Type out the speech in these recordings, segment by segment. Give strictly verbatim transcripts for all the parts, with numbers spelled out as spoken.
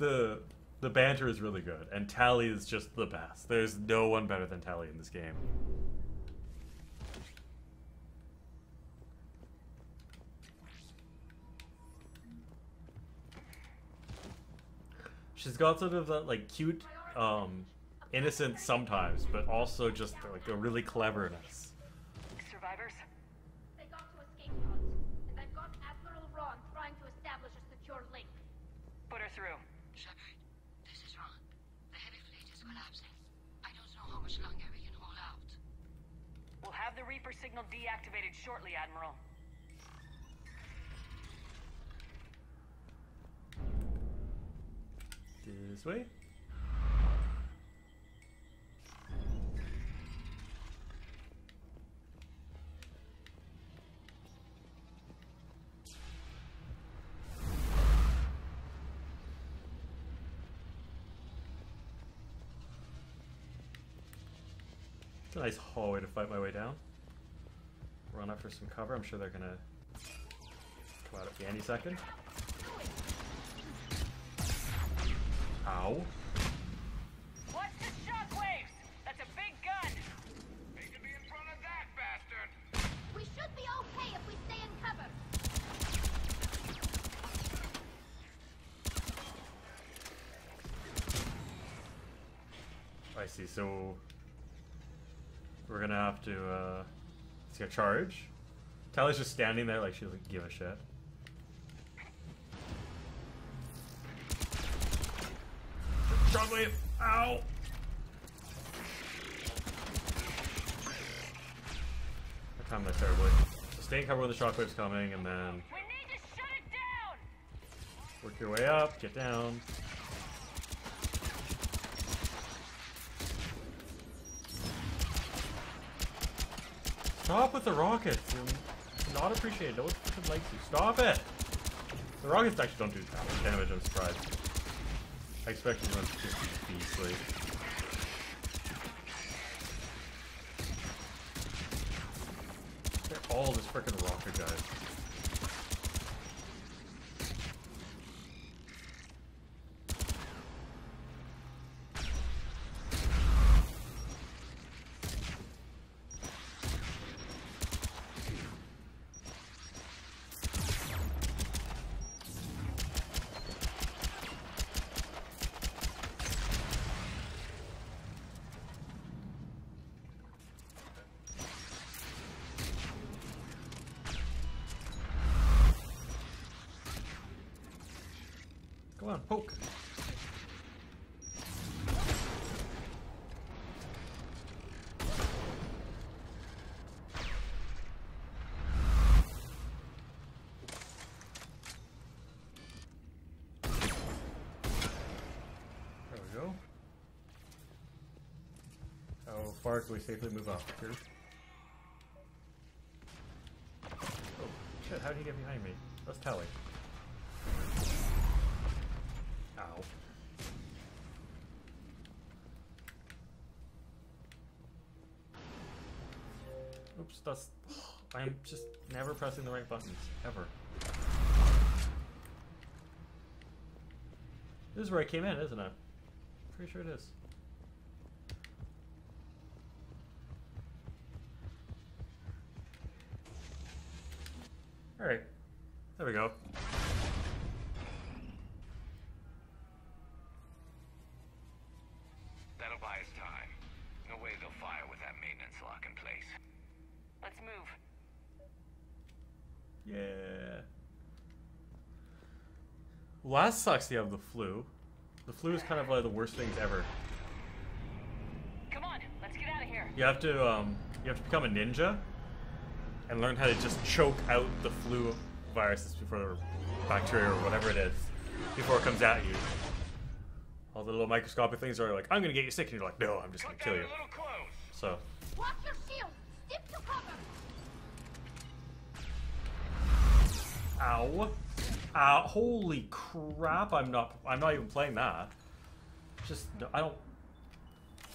the the banter is really good, and Tali is just the best. There's no one better than Tali in this game. She's got sort of that like cute, um, innocence sometimes, but also just like a really cleverness. Survivors. They got to escape pods, and I've got Admiral Ron trying to establish a secure link. Put her through. Shepard, this is Ron. The heavy fleet is collapsing. I don't know how much longer we can hold out. We'll have the Reaper signal deactivated shortly, Admiral. This way. It's a nice hallway to fight my way down. Run up for some cover. I'm sure they're gonna come out at me any second. Ow. What's the shockwaves? That's a big gun. They should be in front of that bastard. We should be okay if we stay in cover. I see, so we're gonna have to uh let's get a charge. Tali's just standing there like she doesn't give a shit. Shockwave! Ow! I timed that terribly. So stay in cover when the shockwave's coming, and then we need to shut it down! Work your way up, get down. Stop with the rockets! You're not appreciated. No one fucking likes you. Stop it! The rockets actually don't do that much damage, I'm surprised. I expect him to run fifty beastly. They're all this frickin' rocker guys. Come on, poke. There we go. How far can we safely move up here? Oh, shit, how did he get behind me? That's Tali. Ow. Oops, that's... I'm just never pressing the right buttons, ever. This is where I came in, isn't it? Pretty sure it is. Alright, there we go. Well, that sucks to have the flu. The flu is kind of one of the worst things ever. Come on, let's get out of here. You have to, um, you have to become a ninja and learn how to just choke out the flu viruses before the bacteria or whatever it is before it comes at you. All the little microscopic things are like, I'm gonna get you sick, and you're like, no, I'm just gonna kill you. So. Watch your shield. Stick to cover. Ow. Uh, holy crap, I'm not, I'm not even playing that. Just, I don't,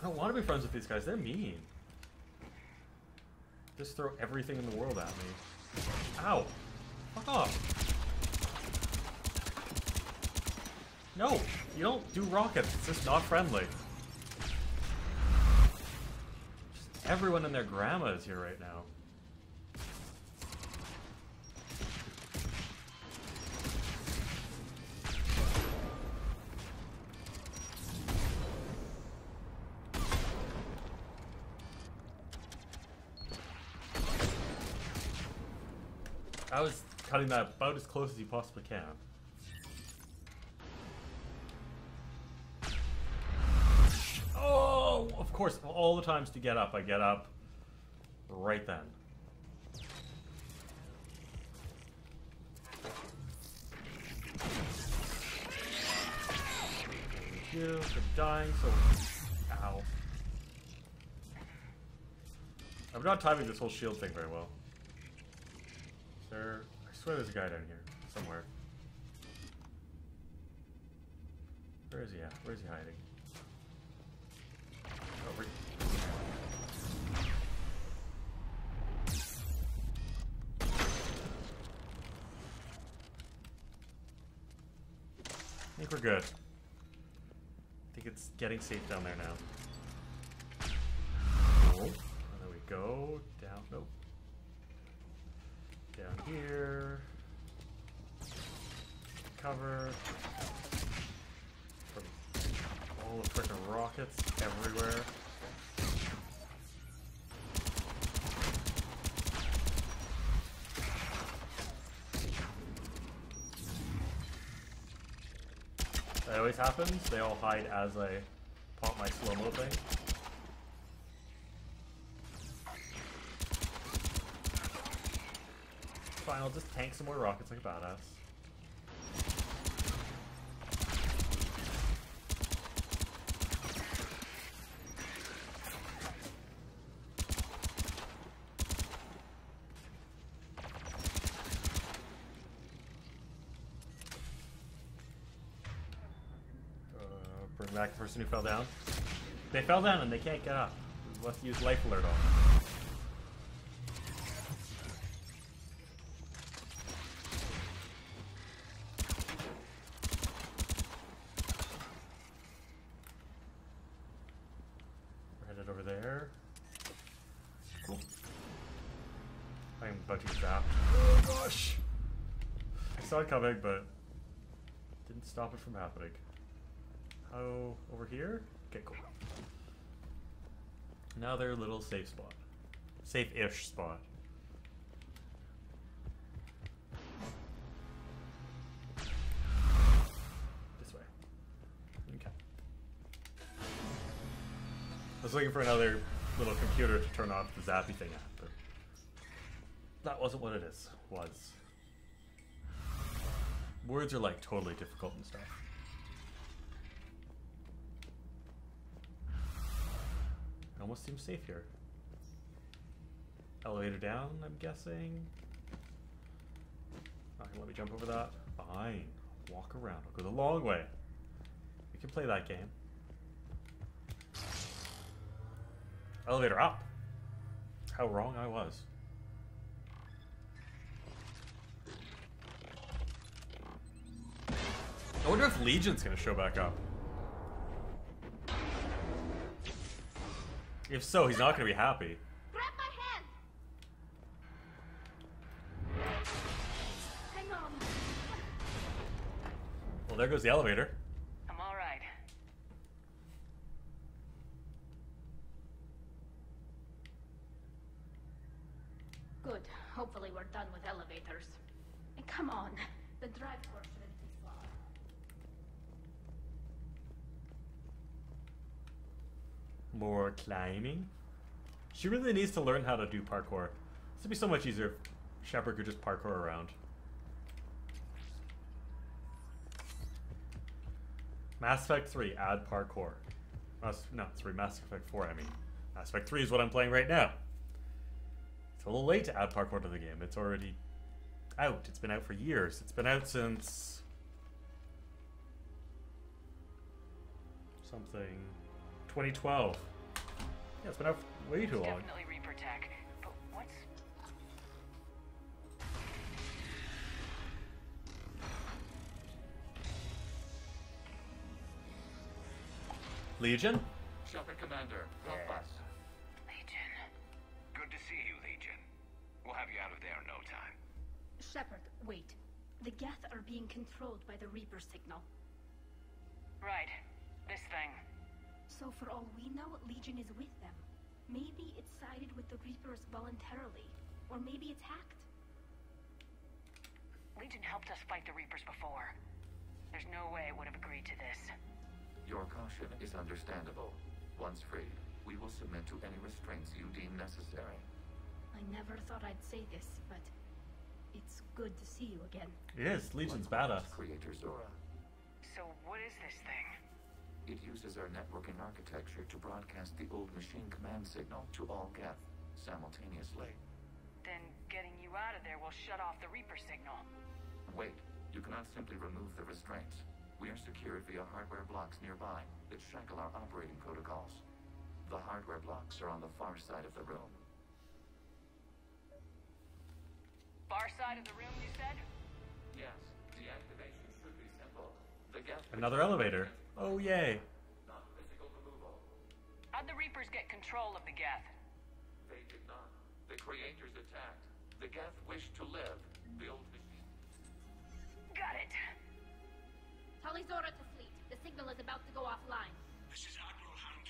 I don't want to be friends with these guys, they're mean. Just throw everything in the world at me. Ow. Fuck off. No, you don't do rockets. It's just not friendly. Just everyone and their grandma is here right now. I was cutting that about as close as you possibly can. Oh, of course, all the times to get up, I get up right then. Thank you for dying so... Ow. I'm not timing this whole shield thing very well. I swear there's a guy down here, somewhere. Where is he at? Where is he hiding? Over. I think we're good. I think it's getting safe down there now. Cool. There we go. Down. Nope. Down here, cover from all the frickin' rockets everywhere. That always happens, they all hide as I pop my slow-mo thing. Fine, I'll just tank some more rockets like a badass. Uh, bring back the person who fell down. They fell down and they can't get up. Let's use life alert on them. Coming, but didn't stop it from happening. Oh, over here? Okay, cool. Now their little safe spot. Safe-ish spot. This way. Okay. I was looking for another little computer to turn off the zappy thing at, but that wasn't what it is. Was. Words are like totally difficult and stuff. It almost seems safe here. Elevator down, I'm guessing. Not gonna let me jump over that. Fine. Walk around. I'll go the long way. We can play that game. Elevator up! How wrong I was. I wonder if Legion's gonna show back up. If so, he's not gonna be happy. Grab my hand. Hang on. Well, there goes the elevator. I'm all right. Good. Hopefully, we're done with elevators. And come on, the drive force. More climbing. She really needs to learn how to do parkour. This would be so much easier if Shepard could just parkour around. Mass Effect three, add parkour. Mass, no, sorry, Mass Effect four, I mean. Mass Effect three is what I'm playing right now. It's a little late to add parkour to the game. It's already out. It's been out for years. It's been out since... something... twenty twelve. Yeah, it's been out way too long. Definitely Reaper tech, but what's... Legion? Shepard, Commander, help us. Legion. Good to see you, Legion. We'll have you out of there in no time. Shepard, wait. The Geth are being controlled by the Reaper signal. Right. This thing. So for all we know, Legion is with them. Maybe it's sided with the Reapers voluntarily. Or maybe it's hacked. Legion helped us fight the Reapers before. There's no way it would have agreed to this. Your caution is understandable. Once free, we will submit to any restraints you deem necessary. I never thought I'd say this, but it's good to see you again. Yes, Legion's badass. Creator Zora. So what is this thing? It uses our networking architecture to broadcast the old machine command signal to all Geth simultaneously. Then getting you out of there will shut off the Reaper signal. Wait, you cannot simply remove the restraints. We are secured via hardware blocks nearby that shackle our operating protocols. The hardware blocks are on the far side of the room. Far side of the room, you said? Yes, deactivation should be simple. The Geth. Another elevator. Oh, yay. Not physical removal. How'd the Reapers get control of the Geth? They did not. The Creators attacked. The Geth wished to live. Build machine. Got it. Tali'Zorah to fleet. The signal is about to go offline. This is Admiral Han.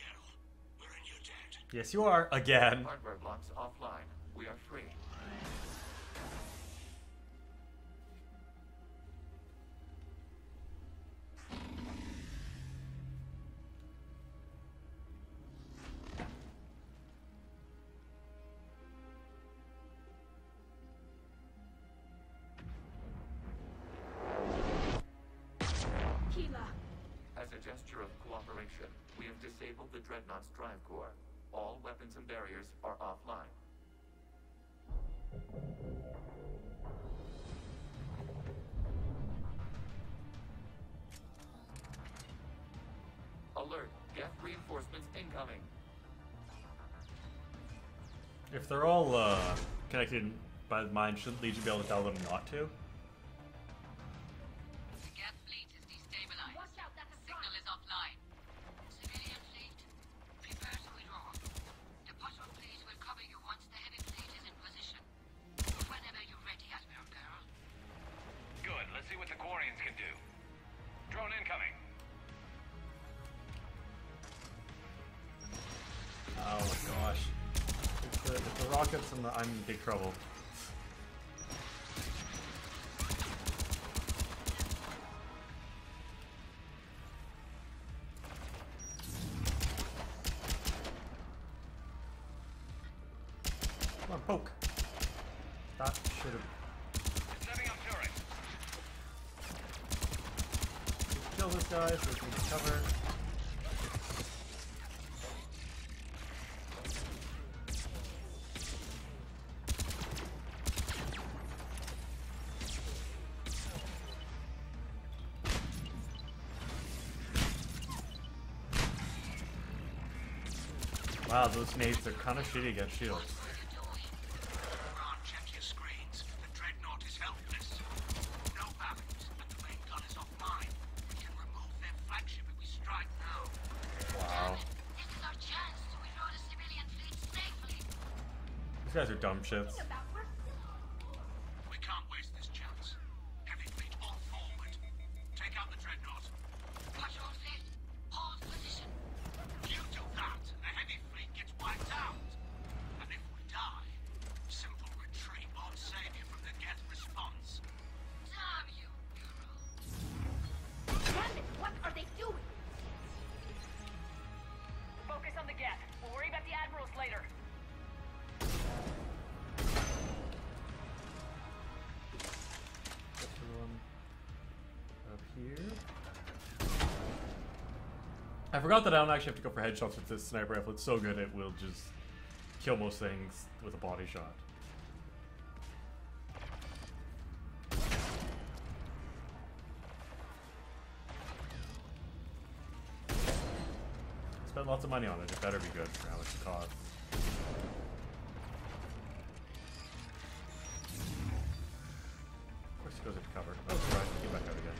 We're in your debt. Yes, you are. Again. Hardware blocks offline. We are free. Gesture of cooperation. We have disabled the Dreadnought's drive core. All weapons and barriers are offline. Alert! Geth reinforcements incoming. If they're all uh, connected by the mind, shouldn't Legion be able to tell them not to? I'm in big trouble. Come on, poke. That should have. Setting up turret. Kill this guy so we can cover. Wow, those nades are kind of shitty against shields. Ron, check your screens. The Dreadnought is helpless. No weapons, but the main gun is offline. We can remove their flagship if we strike now. Wow. This is our chance to withdraw the civilian fleet safely. These guys are dumb shits. We can't waste this chance. Heavy fleet all forward. Take out the Dreadnought. Watch your fleet. Hold position. You do that, and the heavy fleet gets wiped out. And if we die, simple retreat won't save you from the Geth response. Damn you, Hero. Damn it, what are they doing? Focus on the Geth. We'll worry about the Admirals later. Get everyone up here. I forgot that I don't actually have to go for headshots with this sniper rifle. It's so good it will just kill most things with a body shot. Spent lots of money on it. It better be good for how much it costs. Of course it goes into cover. Oh, sorry. Get back out again.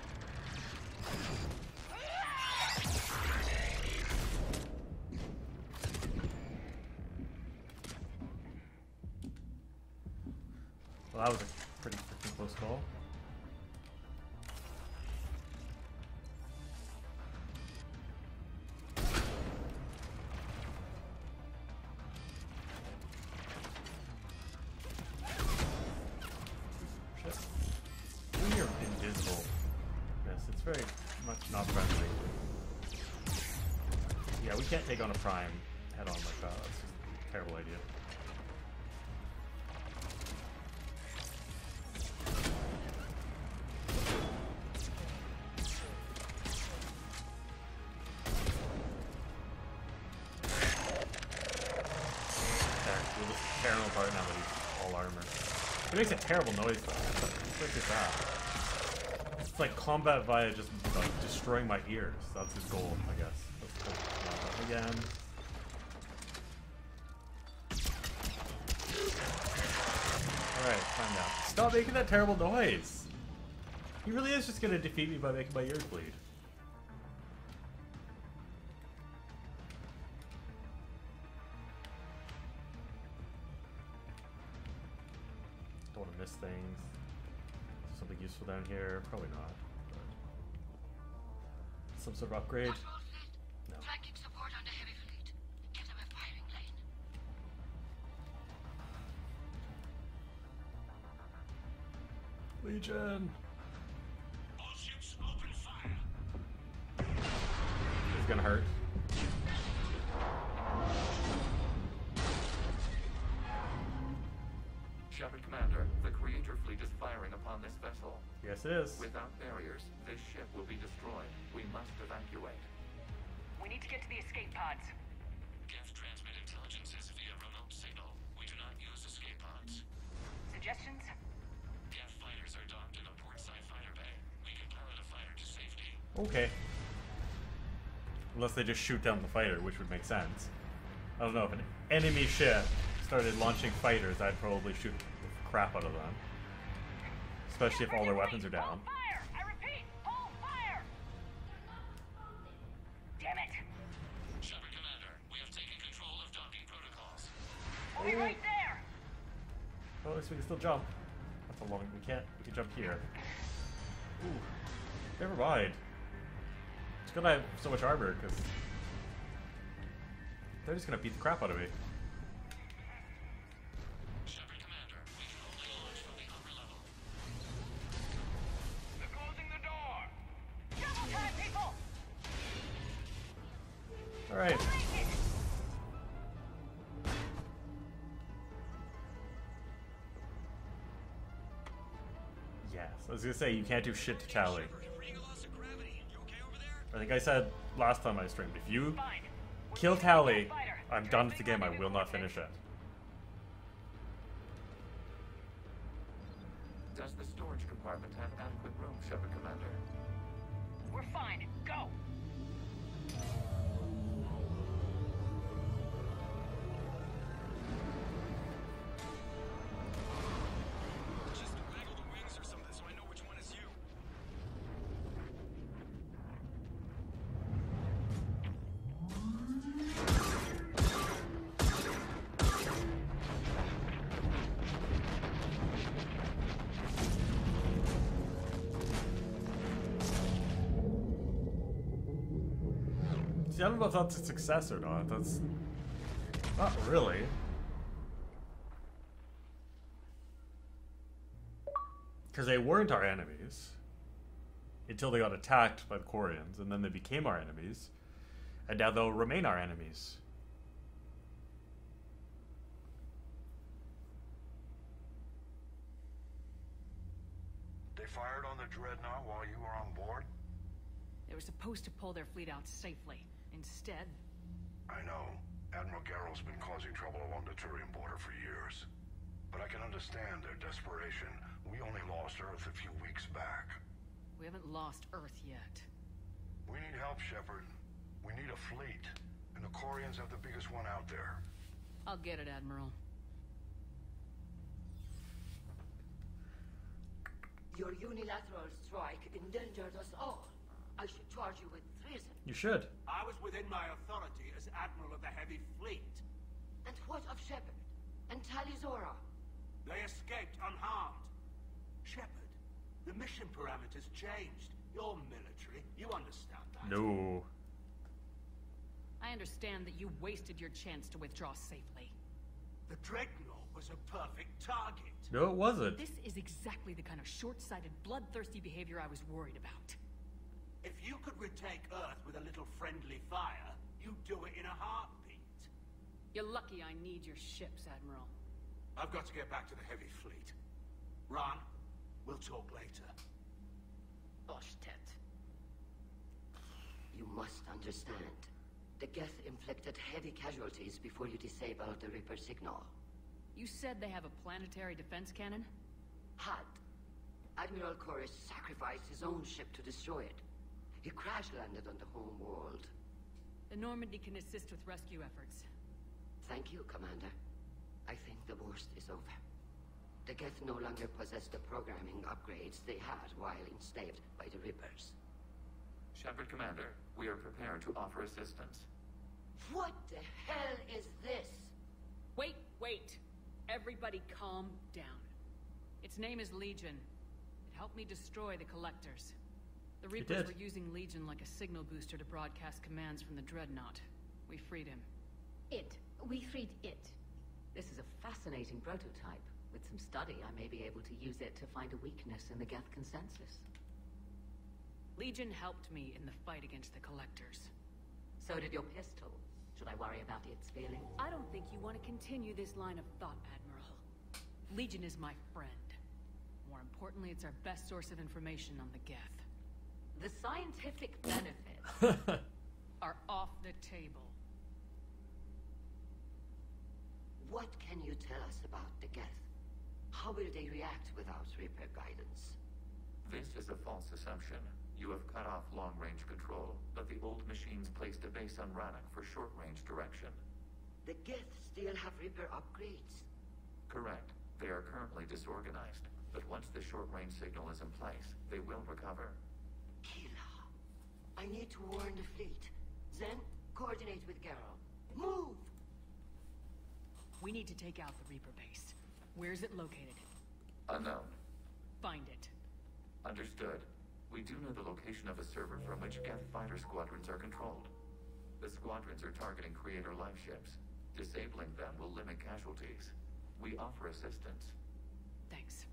Well, that was a pretty freaking close call. Can't take on a prime head on like that. That's just a terrible idea. There, we'll just tear him apart now that he's all armor. It makes a terrible noise though. What the frick is that? It's like combat via just like destroying my ears. That's his goal, I guess. Again. Alright, time now. Stop making that terrible noise! He really is just gonna defeat me by making my ears bleed. Don't wanna miss things. Is there something useful down here? Probably not. But some sort of upgrade. Legion! All ships open fire. It's gonna hurt. Shepard Commander, the Creator fleet is firing upon this vessel. Yes, it is. Without barriers, this ship will be destroyed. We must evacuate. We need to get to the escape pods. Geth transmit intelligences via remote signal. We do not use escape pods. Suggestions? Okay. Unless they just shoot down the fighter, which would make sense. I don't know, if an enemy ship started launching fighters, I'd probably shoot the crap out of them. Especially if all their weapons are down. Fire! I repeat, hold fire! Damn it! Shepard Commander, we have taken control of docking protocols. We'll be right there! Oh, at least we can still jump. That's how long we can't. We can jump here. Ooh. Never mind. Because I have so much armor, because they're just gonna beat the crap out of me. Shepard Commander, we can only launch from the upper level. They're closing the door. Double time, people. All right. Yes, I was gonna say you can't do shit to Tali. I think I said last time I streamed, if you kill Tali, I'm done with the game, I will not finish it. Does the storage compartment have adequate room, Shepard Commander? We're fine. Go! I don't know if that's a success or not. That's not really. Because they weren't our enemies until they got attacked by the Quarians, and then they became our enemies, and now they'll remain our enemies. They fired on the Dreadnought while you were on board? They were supposed to pull their fleet out safely. Instead, I know Admiral Garrel's been causing trouble along the Turian border for years, but I can understand their desperation. We only lost Earth a few weeks back. We haven't lost Earth yet. We need help, Shepard. We need a fleet, and the Quarians have the biggest one out there. I'll get it, Admiral. Your unilateral strike endangered us all. I should charge you with treason. You should. I was within my authority as Admiral of the Heavy Fleet. And what of Shepard? And Tali'Zorah? They escaped unharmed. Shepard, the mission parameters changed. You're military. You understand that? No. I understand that you wasted your chance to withdraw safely. The Dreadnought was a perfect target. No, it wasn't. This is exactly the kind of short-sighted, bloodthirsty behavior I was worried about. If you could retake Earth with a little friendly fire, you'd do it in a heartbeat. You're lucky I need your ships, Admiral. I've got to get back to the heavy fleet. Ron, we'll talk later. Oshtet. You must understand. The Geth inflicted heavy casualties before you disabled the Reaper signal. You said they have a planetary defense cannon? Had. Admiral Corris sacrificed his own ship to destroy it. He crash-landed on the home world. The Normandy can assist with rescue efforts. Thank you, Commander. I think the worst is over. The Geth no longer possess the programming upgrades they had while enslaved by the Reapers. Shepard, Commander, we are prepared to offer assistance. What the hell is this? Wait, wait. Everybody calm down. Its name is Legion. It helped me destroy the Collectors. The Reapers were using Legion like a signal booster to broadcast commands from the Dreadnought. We freed him. It. We freed it. This is a fascinating prototype. With some study, I may be able to use it to find a weakness in the Geth consensus. Legion helped me in the fight against the Collectors. So did your pistol. Should I worry about its feeling? I don't think you want to continue this line of thought, Admiral. Legion is my friend. More importantly, it's our best source of information on the Geth. The scientific benefits are off the table. What can you tell us about the Geth? How will they react without Reaper guidance? This is a false assumption. You have cut off long-range control, but the old machines placed a base on Rannoch for short-range direction. The Geth still have Reaper upgrades? Correct. They are currently disorganized, but once the short-range signal is in place, they will recover. Kila, I need to warn the fleet. Then, coordinate with Geralt. Move! We need to take out the Reaper base. Where is it located? Unknown. Find it. Understood. We do know the location of a server from which Geth fighter squadrons are controlled. The squadrons are targeting creator life ships. Disabling them will limit casualties. We offer assistance. Thanks.